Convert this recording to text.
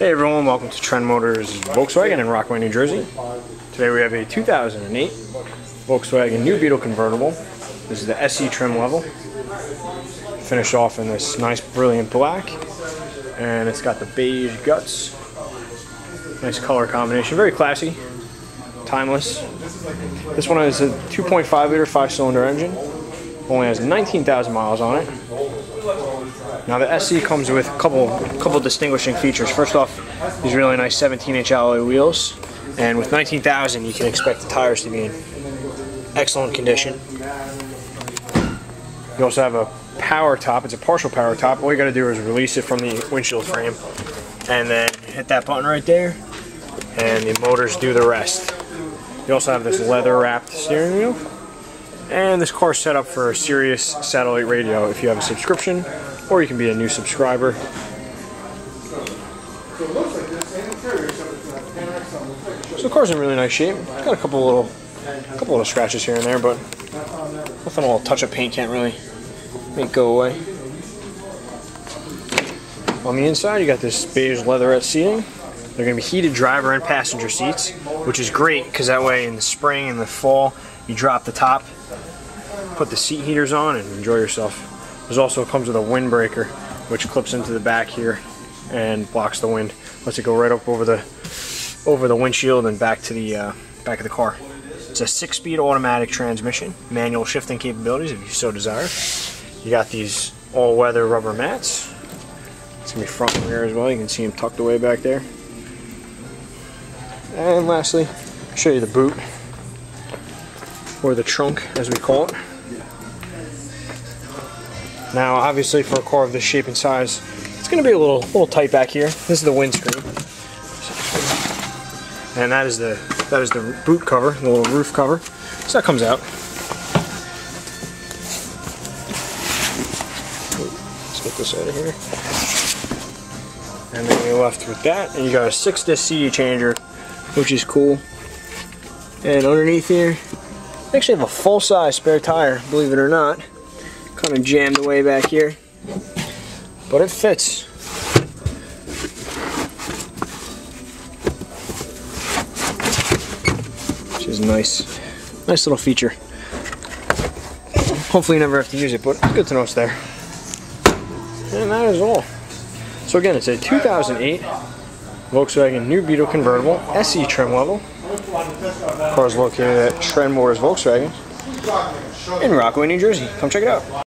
Hey everyone, welcome to Trend Motors Volkswagen in Rockaway, New Jersey. Today we have a 2008 Volkswagen New Beetle convertible. This is the SE trim level. Finished off in this nice brilliant black, and it's got the beige guts. Nice color combination, very classy, timeless. This one is a 2.5 liter 5-cylinder engine. Only has 19,000 miles on it. Now the SE comes with a couple distinguishing features. First off, these really nice 17-inch alloy wheels, and with 19,000 you can expect the tires to be in excellent condition. You also have a power top. It's a partial power top. All you got to do is release it from the windshield frame and then hit that button right there, and the motors do the rest. You also have this leather wrapped steering wheel. And this car is set up for a Sirius satellite radio if you have a subscription, or you can be a new subscriber. So the car's in really nice shape. It's got a couple little scratches here and there, but nothing a little touch of paint can't really make go away. On the inside, you got this beige leatherette seating. They're going to be heated driver and passenger seats, which is great because that way in the spring and the fall, you drop the top, put the seat heaters on, and enjoy yourself. This also comes with a windbreaker, which clips into the back here and blocks the wind. Lets it go right up over the windshield and back to the back of the car. It's a 6-speed automatic transmission, manual shifting capabilities if you so desire. You got these all-weather rubber mats. It's gonna be front and rear as well. You can see them tucked away back there. And lastly, I'll show you the boot, or the trunk as we call it. Now obviously for a car of this shape and size, it's going to be a little tight back here. This is the windscreen. And that is the boot cover, the little roof cover. So that comes out. Let's get this out of here. And then you're left with that, and you got a 6-disc CD changer, which is cool. And underneath here, I actually have a full-size spare tire, believe it or not. Kind of jammed away back here, but it fits. Which is nice little feature. Hopefully you never have to use it, but it's good to know it's there. And that is all. So again, it's a 2008 Volkswagen New Beetle convertible, SE trim level. The car is located at Trend Motors Volkswagen in Rockaway, New Jersey. Come check it out.